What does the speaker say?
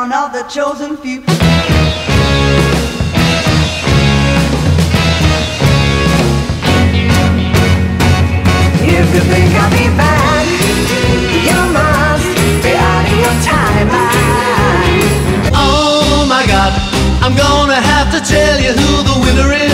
one of the chosen few. If you think I'll be back, you must be out of your timeline. Oh my God, I'm gonna have to tell you who the winner is.